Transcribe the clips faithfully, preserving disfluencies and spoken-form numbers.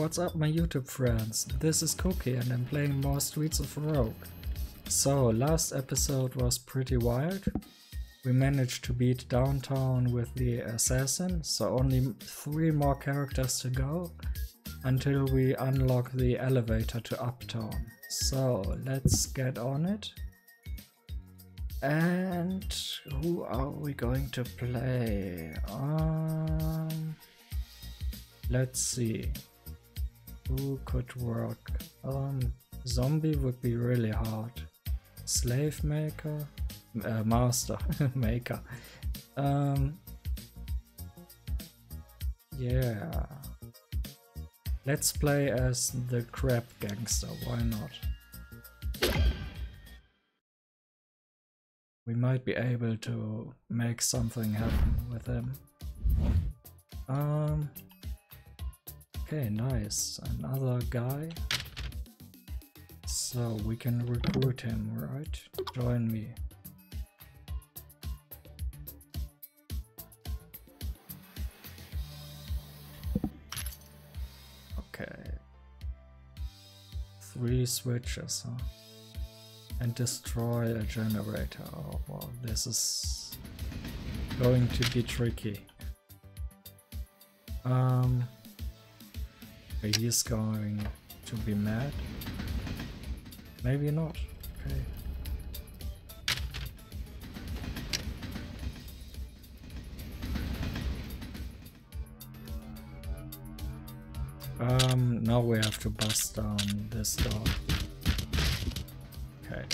what's up my YouTube friends, this is Cookie and I'm playing more Streets of Rogue. So last episode was pretty wild. We managed to beat Downtown with the Assassin, so only three more characters to go until we unlock the elevator to Uptown. So let's get on it. And who are we going to play? Um, let's see. Who could work? Um, zombie would be really hard. Slave maker, uh, master maker. Um, yeah. Let's play as the crab gangster. Why not? We might be able to make something happen with him. Um. Okay, nice. Another guy. So we can recruit him, right? Join me. Okay. Three switches, huh? And destroy a generator. Oh wow, this is going to be tricky. Um, he's going to be mad. Maybe not. Okay. Um, now we have to bust down this door. Okay.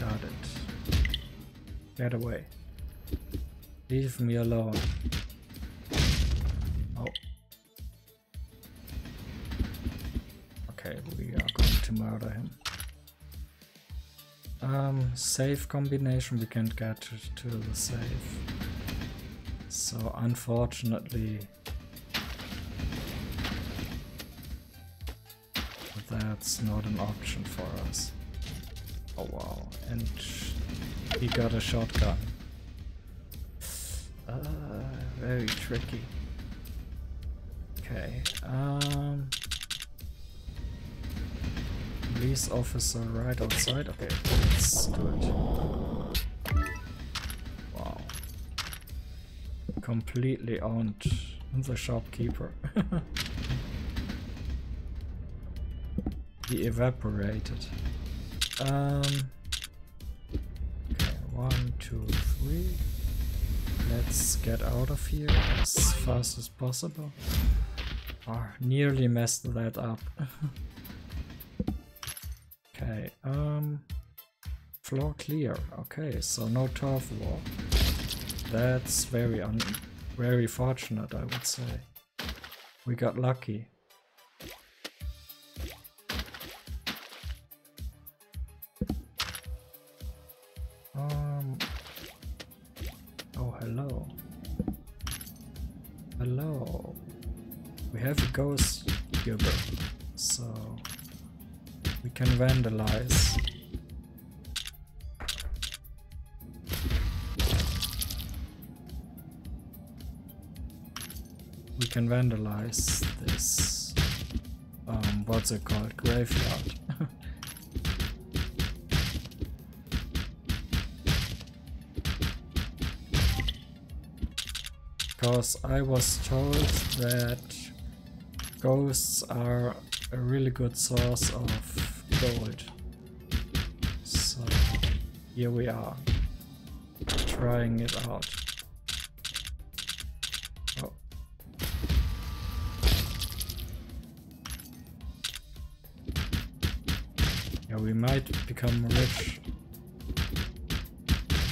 Got it. Get away. Leave me alone. Oh. Okay, we are going to murder him. Um, safe combination, we can't get to the safe. So unfortunately, that's not an option for us. Oh wow, and he got a shotgun. Uh, very tricky. Okay, um... police officer right outside. Okay, let's do it. Wow. Completely owned the shopkeeper. He evaporated. Um, okay, one, two, three. Let's get out of here as fast as possible. Oh, nearly messed that up. Okay, um, floor clear. Okay, so no turf war. That's very un very fortunate, I would say. We got lucky. Hello. Hello. We have a ghost gibber, so we can vandalize. We can vandalize this. Um, what's it called? Graveyard. Because I was told that ghosts are a really good source of gold. So here we are, trying it out. Oh. Yeah, we might become rich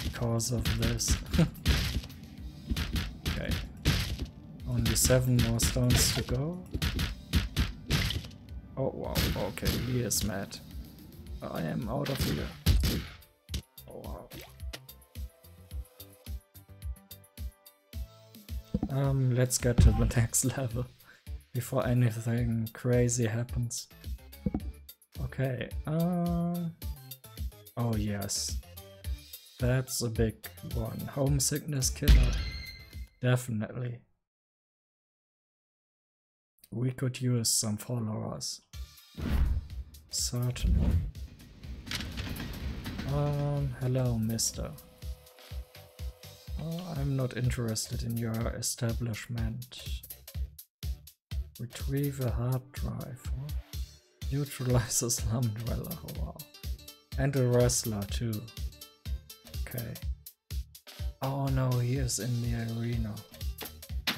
because of this. Only seven more stones to go. Oh wow, okay, he is mad. I am out of here. Oh wow. Um, let's get to the next level before anything crazy happens. Okay, um... oh yes. That's a big one. Homesickness killer. Definitely. We could use some followers. Certainly. Um, hello, mister. Oh, I'm not interested in your establishment. Retrieve a hard drive. Huh? Neutralize a slum dweller. Oh, wow. And a wrestler too. Okay. Oh no, he is in the arena.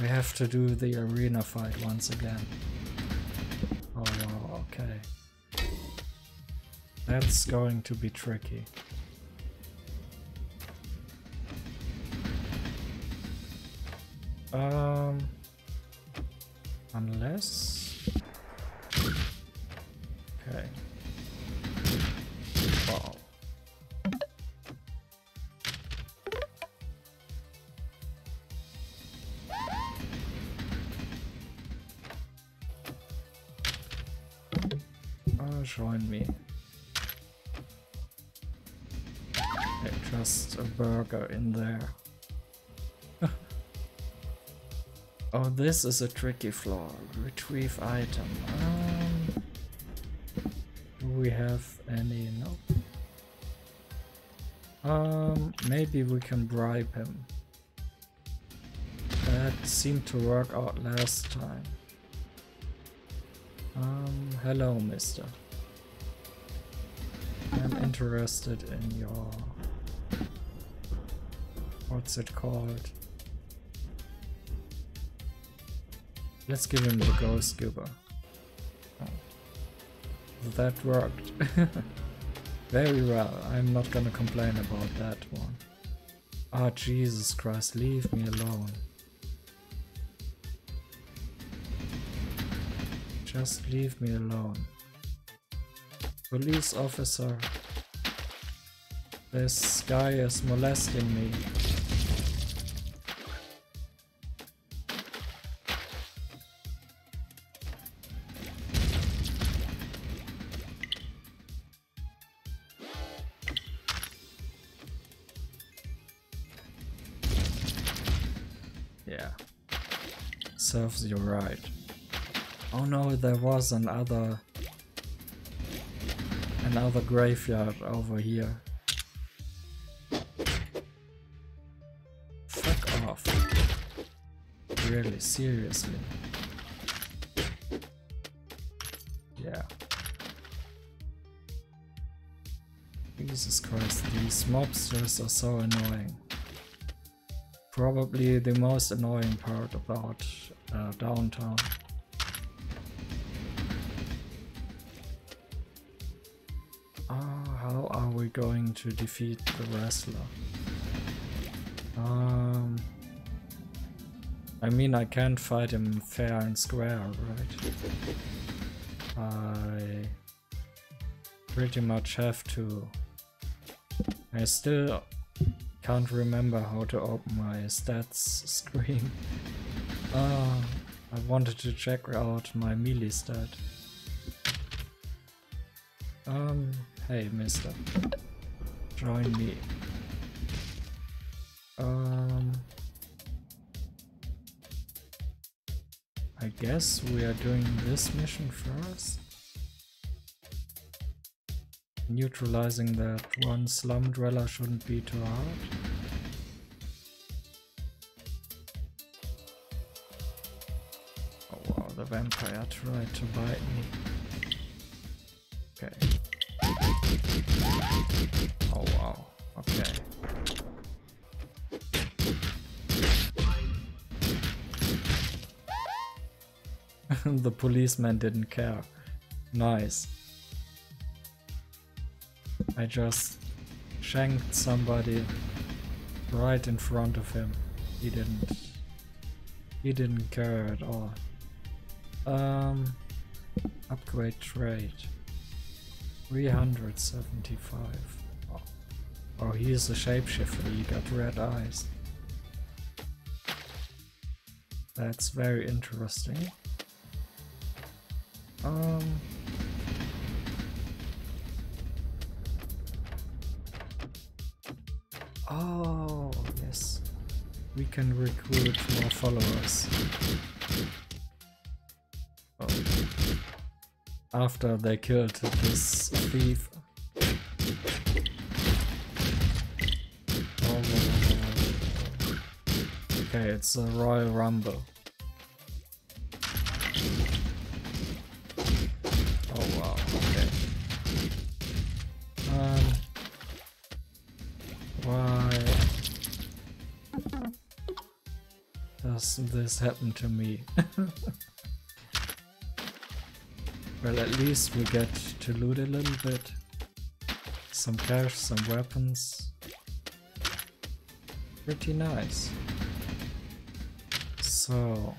We have to do the arena fight once again. Oh wow, okay. That's going to be tricky. Um, unless... Okay. Wow. Oh, join me. Okay, just a burger in there. Oh, this is a tricky floor. Retrieve item. Um, do we have any? No. Um, maybe we can bribe him. That seemed to work out last time. Um, hello, mister. I'm interested in your... What's it called? Let's give him the ghost goober. Oh. That worked. Very well. I'm not gonna complain about that one. Ah, oh, Jesus Christ, leave me alone. Just leave me alone. Police officer. This guy is molesting me. Serves you right. Oh no, there was another another graveyard over here. Fuck off. Really, seriously. Yeah. Jesus Christ, these mobsters are so annoying. Probably the most annoying part about uh, downtown. Oh, how are we going to defeat the wrestler? Um, I mean, I can't fight him fair and square, right? I pretty much have to. I still can't remember how to open my stats screen. Uh, I wanted to check out my melee stat. Um, hey mister, join me. Um, I guess we are doing this mission first. Neutralizing that one slum dweller shouldn't be too hard. Oh wow, the vampire tried to bite me. Okay. Oh wow, okay. The policeman didn't care. Nice. I just shanked somebody right in front of him. He didn't. He didn't care at all. Um, upgrade trade. three hundred seventy-five. Oh, oh he is a shapeshifter. He got red eyes. That's very interesting. Um. Oh, yes. We can recruit more followers. after they killed this thief. Okay, it's a Royal Rumble. Oh wow, okay. Um, why does this happen to me? Well, at least we get to loot a little bit. Some cash, some weapons. Pretty nice. So,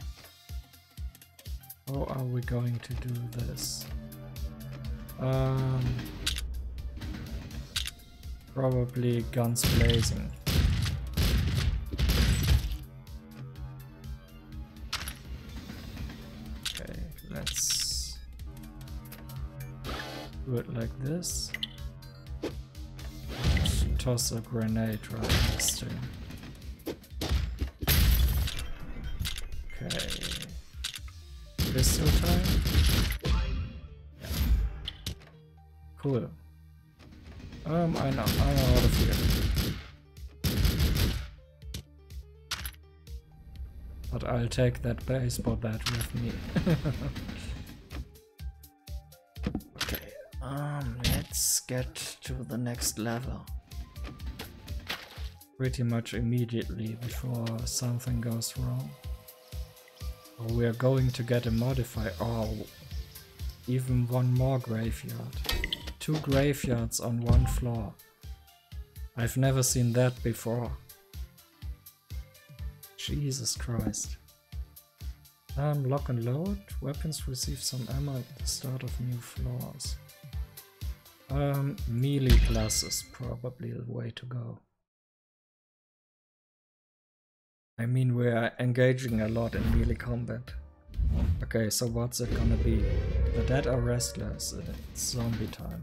how are we going to do this? Um, probably guns blazing. Okay, let's do it like this. And toss a grenade right next to him. Okay. Pistol time? Yeah. Cool. Um, I know, I'm out of here. But I'll take that baseball bat with me. Um, let's get to the next level pretty much immediately before something goes wrong. We are going to get a modifier. Oh, even one more graveyard. Two graveyards on one floor. I've never seen that before. Jesus Christ. Um, lock and load. Weapons receive some ammo at the start of new floors. Um, melee plus is probably the way to go. I mean, we're engaging a lot in melee combat. Okay, so what's it gonna be? The dead are restless, it's zombie time.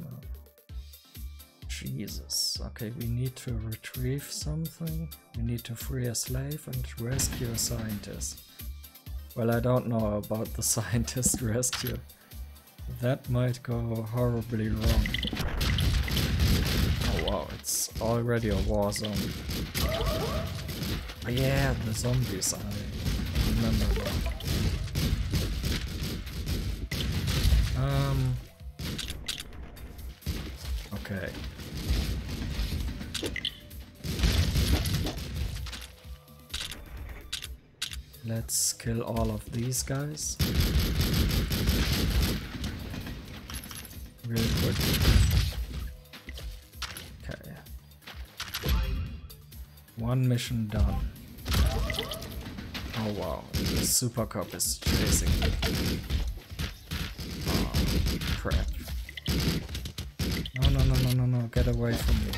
Jesus. Okay, we need to retrieve something. We need to free a slave and rescue a scientist. Well, I don't know about the scientist rescue. That might go horribly wrong. Oh wow, it's already a war zone. Yeah, the zombies, I remember that. Um. Okay. Let's kill all of these guys. Really quick. Okay. One mission done. Oh wow, the super cop is chasing me. Oh crap. No no no no no no, get away from me.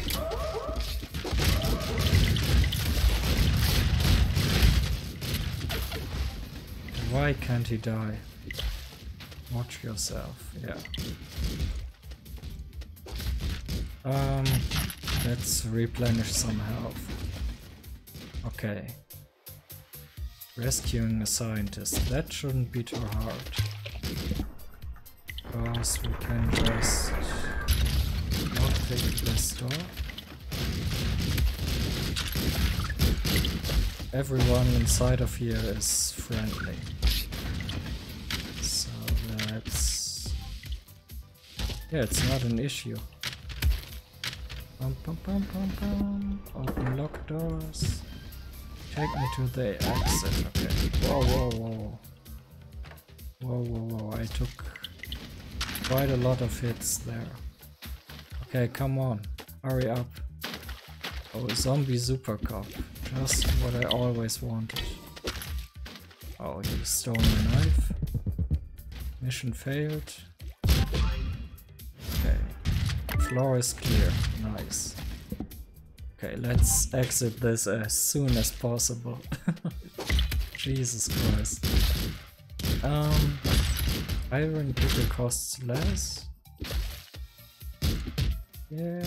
Why can't he die? Watch yourself, yeah. Um, let's replenish some health. Okay. Rescuing a scientist, that shouldn't be too hard. Because we can just not take this door. Everyone inside of here is friendly. So that's... yeah, it's not an issue. Pum, pum, pum, pum, pum. Open lock doors. Take me to the exit. Okay. Whoa, whoa, whoa. Whoa, whoa, whoa. I took quite a lot of hits there. Okay, come on. Hurry up. Oh, zombie super cop. Just what I always wanted. Oh, you stole my knife. Mission failed. Floor is clear. Nice. Okay, let's exit this as soon as possible. Jesus Christ. Um, iron people costs less. Yeah.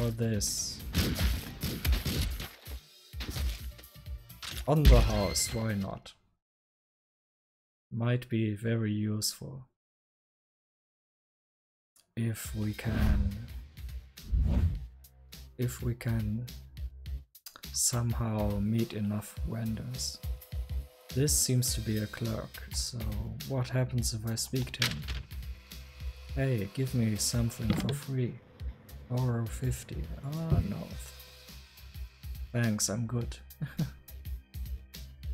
Or this. On the house, why not? might be very useful if we can if we can somehow meet enough vendors. This seems to be a clerk, so what happens if I speak to him? Hey, give me something for free. Or fifty. Ah, no. Thanks, I'm good.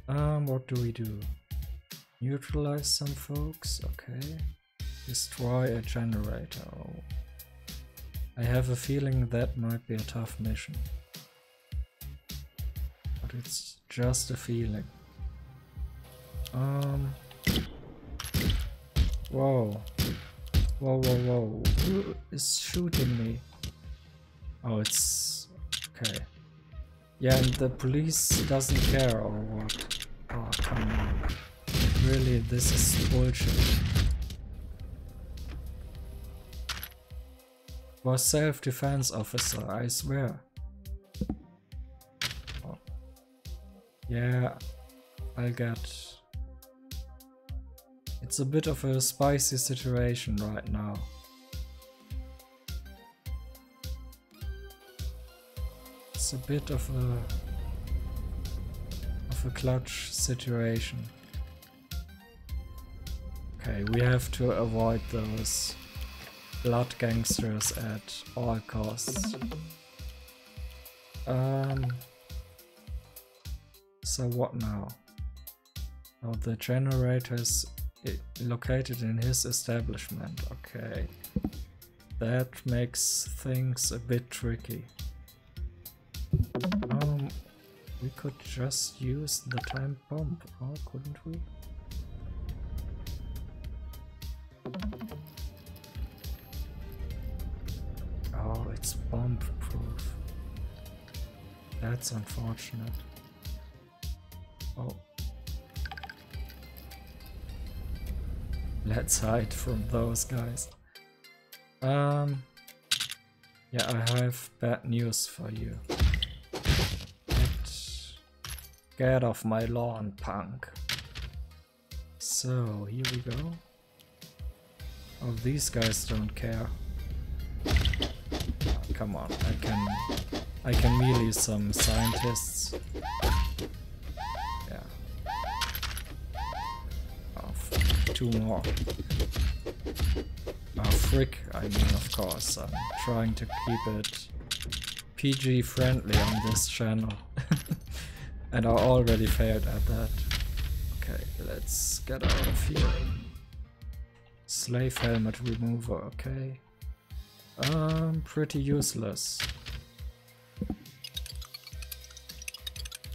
Um, what do we do? Neutralize some folks? Okay. Destroy a generator. Oh. I have a feeling that might be a tough mission. But it's just a feeling. Um. Whoa. Whoa, whoa, whoa. Who is shooting me? Oh, it's... okay. Yeah, and the police doesn't care or what? Oh, come on. Really, this is bullshit. Was self-defense officer, I swear. Oh. Yeah, I'll get... It's a bit of a spicy situation right now. It's a bit of a of a clutch situation. Okay, we have to avoid those blood gangsters at all costs. Um. So what now? Oh, the generators located in his establishment. Okay, that makes things a bit tricky. Um, we could just use the time bomb, or couldn't we? Oh, it's bomb proof. That's unfortunate. Oh. Let's hide from those guys. Um, yeah, I have bad news for you. But get off my lawn, punk. So, here we go. Oh, these guys don't care. Oh, come on, I can... I can melee some scientists. Two more. Oh, frick, I mean, of course, I'm trying to keep it P G friendly on this channel. And I already failed at that. Okay, let's get out of here. Slave helmet remover, okay. Um, pretty useless.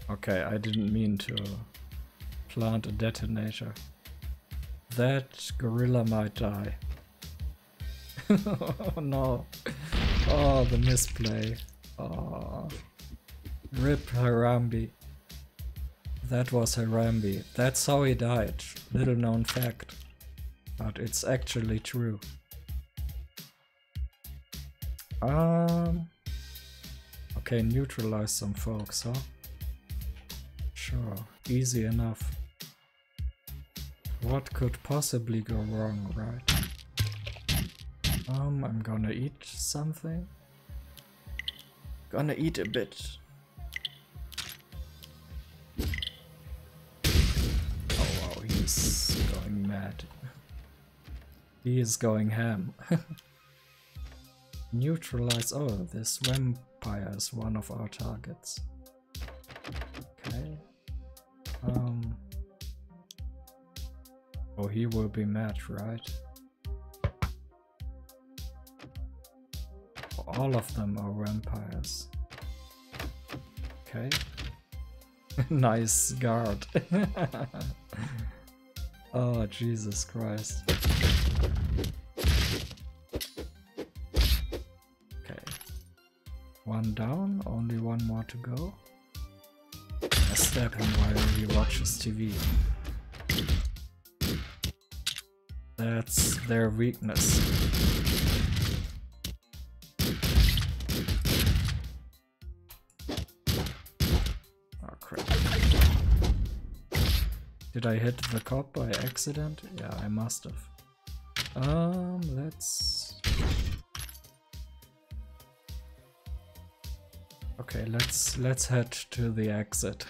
Okay, I didn't mean to plant a detonator. That gorilla might die. Oh no. Oh, the misplay. Oh. Rip Harambe. That was Harambe. That's how he died. Little known fact. But it's actually true. Um. Okay, neutralize some folks, huh? Sure. Easy enough. What could possibly go wrong, right? Um, I'm gonna eat something. Gonna eat a bit. Oh wow, he's going mad. He is going ham. Neutralize. Oh, this vampire is one of our targets. Okay. Um. Oh, he will be mad, right? All of them are vampires. Okay. Nice guard. Oh, Jesus Christ. Okay. One down, only one more to go. I stab him while he watches T V. That's their weakness. Oh crap. Did I hit the cop by accident? Yeah, I must have. Um, let's... Okay, let's let's head to the exit.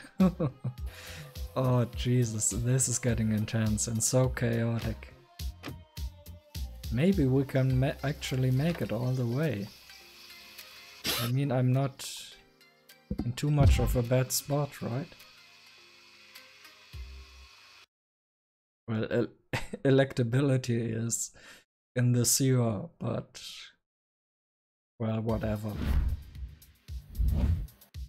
Oh Jesus, this is getting intense and so chaotic. Maybe we can ma actually make it all the way. I mean, I'm not in too much of a bad spot, right? Well, el electability is in the sewer, but well, whatever.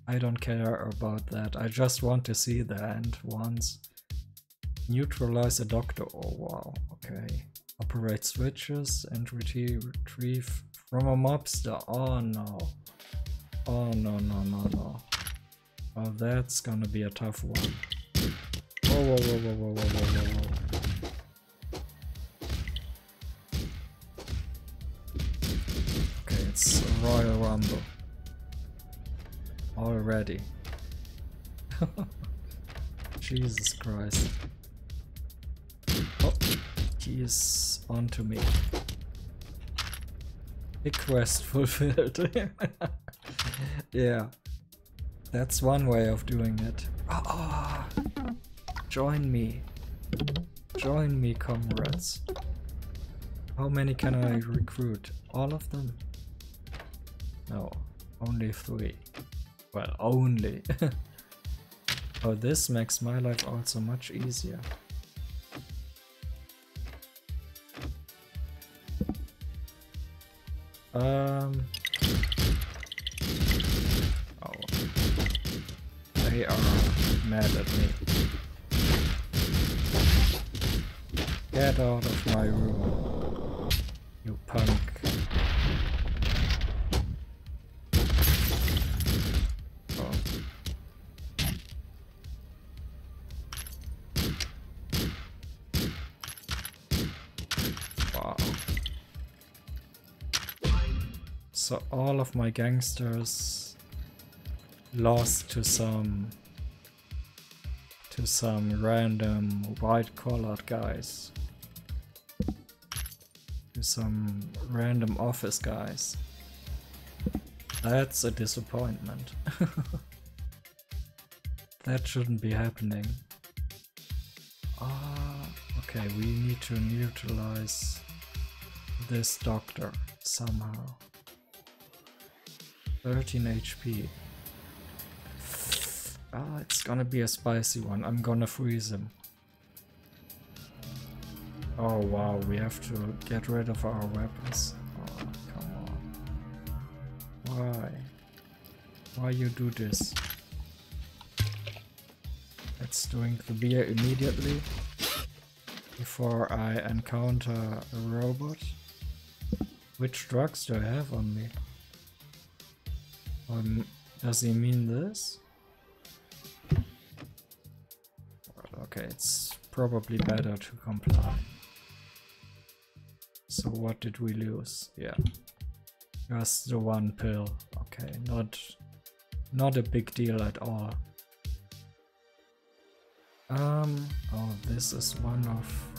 I don't care about that. I just want to see the end once. Neutralize a doctor. Oh wow, okay. Operate switches and retrieve from a mobster. Oh no. Oh no no no no. Oh, that's gonna be a tough one. Whoa whoa whoa whoa whoa whoa whoa whoa whoa. Okay, it's Royal Rumble. Already. Jesus Christ. Oh, he is onto me. Request fulfilled. Yeah. That's one way of doing it. Oh, oh. Join me. Join me, comrades. How many can I recruit? All of them? No, only three. Well, only. Oh, this makes my life also much easier. Um. Oh. They are mad at me. Get out of my room, you punk. So all of my gangsters lost to some to some random white-collared guys, to some random office guys. That's a disappointment. That shouldn't be happening. Ah, okay, we need to neutralize this doctor somehow. thirteen H P. Ah, it's gonna be a spicy one. I'm gonna freeze him. Oh wow, we have to get rid of our weapons. Oh, come on. Why? Why you do this? Let's drink the beer immediately before I encounter a robot. Which drugs do I have on me? Um, does he mean this? Okay, it's probably better to comply. So what did we lose? Yeah, just the one pill. Okay, not not a big deal at all. Um, oh, this is one of...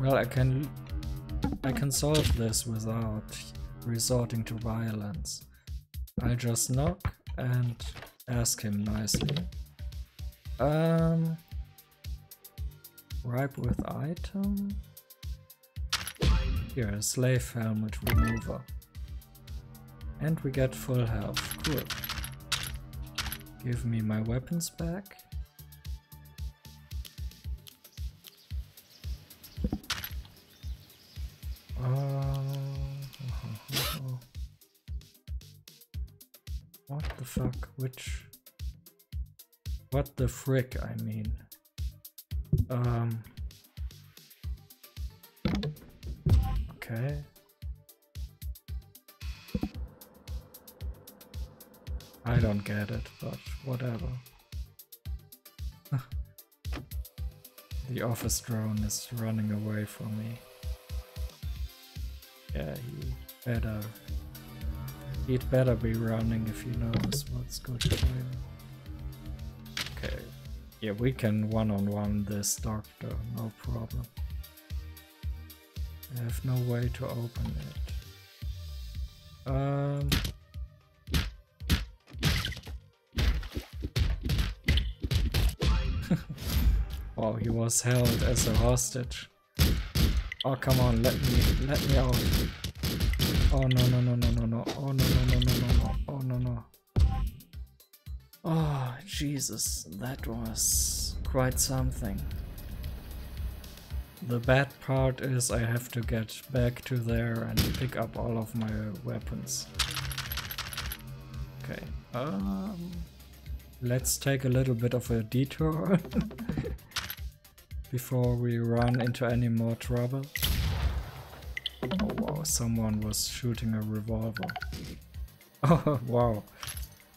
Well, I can... I can solve this without resorting to violence. I just knock and ask him nicely. Um, ripe with item? Here, a slave helmet remover. And we get full health, cool. Give me my weapons back. Fuck, which... What the frick, I mean. Um... Okay. I don't get it, but whatever. The office drone is running away from me. Yeah, he better... He'd better be running if he knows what's good for him. Yeah, we can one-on-one this doctor, no problem. I have no way to open it. Um... Wow, he was held as a hostage. Oh, come on, let me, let me out. Oh no, no, no, no, no, no. Oh no, no, no, no, no, no. Oh no, no. Oh, Jesus, that was quite something. The bad part is I have to get back to there and pick up all of my weapons. Okay, um, let's take a little bit of a detour before we run into any more trouble. Oh wow, someone was shooting a revolver. Oh wow.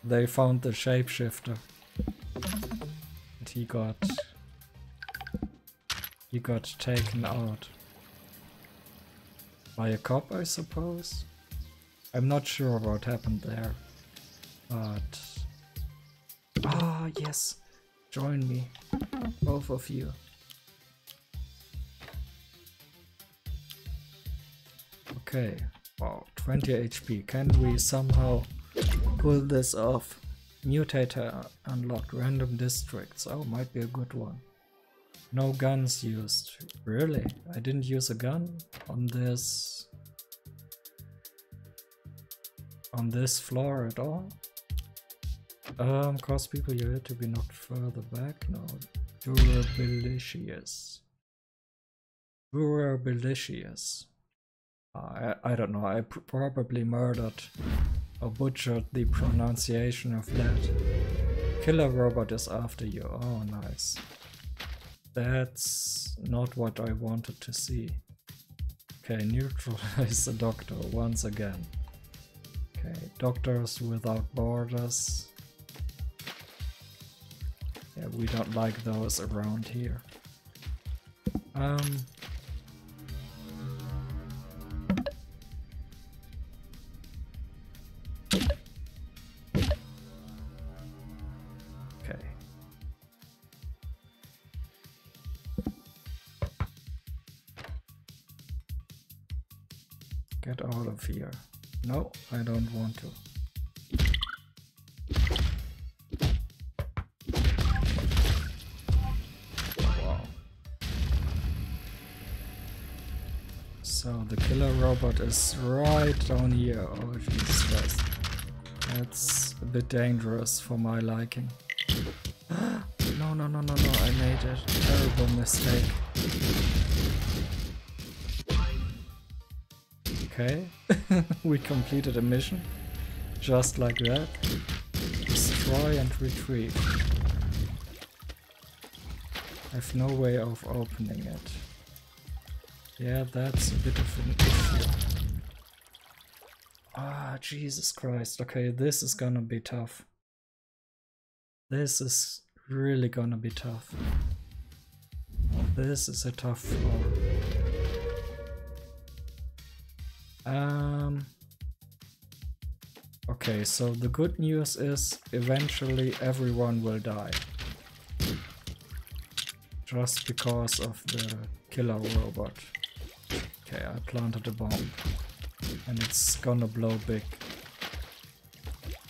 They found the shapeshifter. And he got... He got taken out. By a cop, I suppose? I'm not sure what happened there. But... Ah, oh, yes! Join me. Both of you. Okay. Wow, twenty H P. Can we somehow... pull this off. Mutator unlocked. Random districts. Oh, might be a good one. No guns used. Really? I didn't use a gun on this... on this floor at all? Um, cause people you hit to be knocked further back? No. Durabilicious. Durabilicious. Uh, I, I don't know. I pr probably murdered... or butchered the pronunciation of that. Killer robot is after you. Oh, nice. That's not what I wanted to see. Okay, neutralize the doctor once again. Okay, Doctors Without Borders. Yeah, we don't like those around here. Um. Get out of here. No, I don't want to. Wow. So the killer robot is right down here. Oh, Jesus Christ. That's a bit dangerous for my liking. No, no, no, no, no. I made a terrible mistake. Okay, we completed a mission, just like that. Destroy and retrieve. I have no way of opening it. Yeah, that's a bit of an issue. Ah, Jesus Christ, okay, this is gonna be tough. This is really gonna be tough. This is a tough floor. Um, okay, so the good news is eventually everyone will die. Just because of the killer robot. Okay, I planted a bomb. And it's gonna blow big.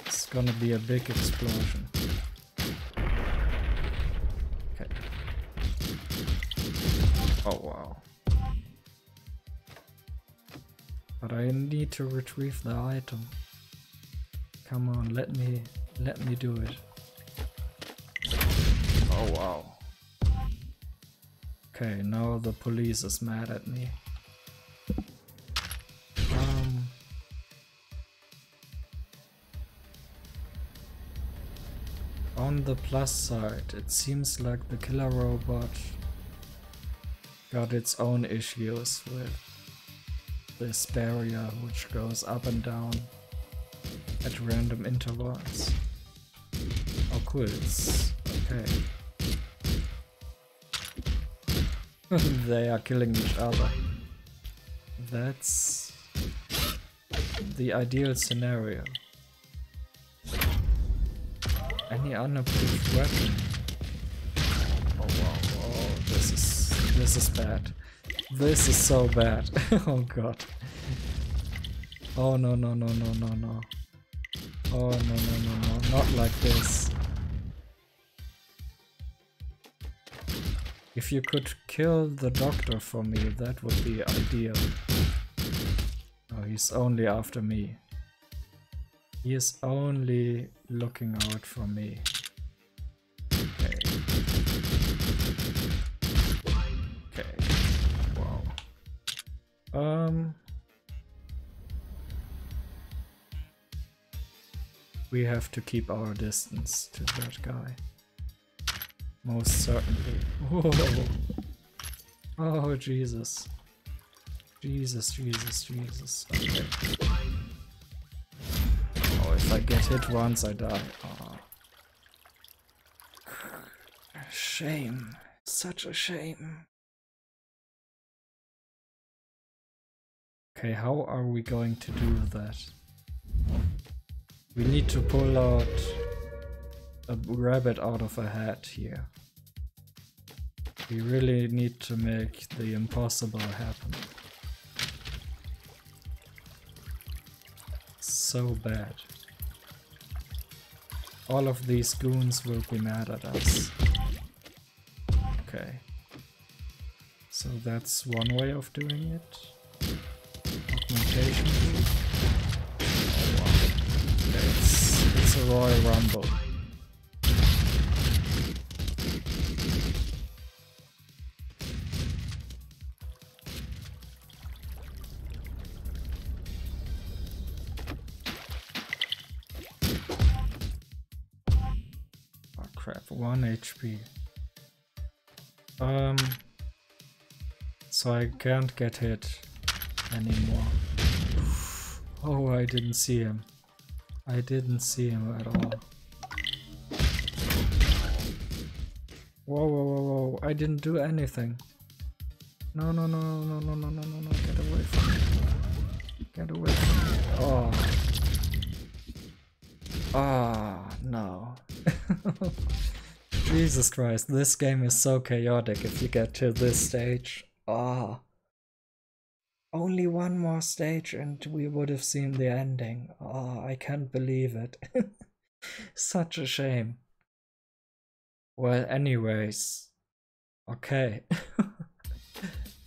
It's gonna be a big explosion. Okay. Oh wow. But I need to retrieve the item. Come on, let me let me do it. Oh wow. Okay, now the police is mad at me. Um On the plus side, it seems like the killer robot got its own issues with this barrier, which goes up and down at random intervals. Oh cool, it's okay. They are killing each other. That's the ideal scenario. Any unapproved weapon? wow, this is, this is bad. This is so bad. Oh god. Oh no, no, no, no, no, no. Oh no, no, no, no, not like this. If you could kill the doctor for me, that would be ideal. Oh, he's only after me. He is only looking out for me. Okay. Okay. Wow. Um. We have to keep our distance to that guy. Most certainly. Whoa. Oh, Jesus. Jesus, Jesus, Jesus. Okay. Oh, if I get hit once, I die. Oh. Shame. Such a shame. Okay, how are we going to do that? We need to pull out a rabbit out of a hat here. We really need to make the impossible happen. So bad. All of these goons will be mad at us. Okay. So that's one way of doing it. Augmentation. Oh, wow. It's, it's a Royal Rumble. one H P. Um, so I can't get hit anymore. Oh, I didn't see him. I didn't see him at all. Whoa, whoa, whoa, whoa. I didn't do anything. No, no, no, no, no, no, no, no, no. Get away from me. Get away from me. Oh. Ah, no. Jesus Christ, this game is so chaotic if you get to this stage. Ah. Oh. Only one more stage and we would have seen the ending. Ah, oh, I can't believe it. Such a shame. Well, anyways. Okay.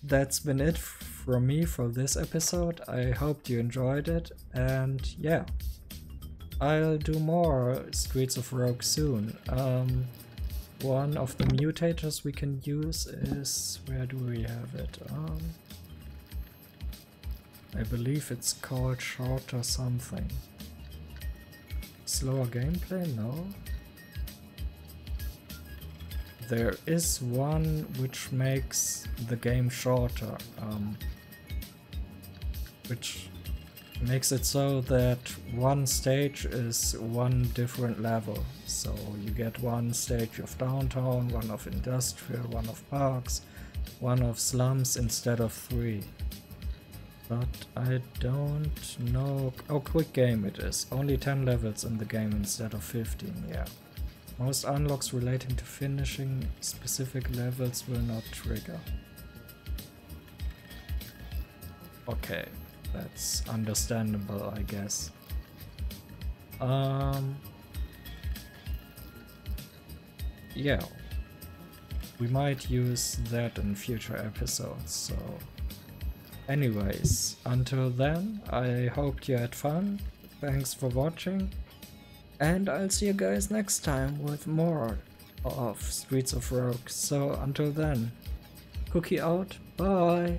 That's been it from me for this episode. I hope you enjoyed it, and yeah. I'll do more Streets of Rogue soon. Um, one of the mutators we can use is... where do we have it? Um, I believe it's called short or something. Slower gameplay? No. There is one which makes the game shorter. Um, which... makes it so that one stage is one different level. So you get one stage of downtown, one of industrial, one of parks, one of slums instead of three. But I don't know... oh, quick game it is. Only ten levels in the game instead of fifteen, yeah. Most unlocks relating to finishing specific levels will not trigger. Okay. That's understandable, I guess. Um, yeah, we might use that in future episodes, so... anyways, until then, I hope you had fun, thanks for watching, and I'll see you guys next time with more of Streets of Rogue, so until then, Cookie out, bye!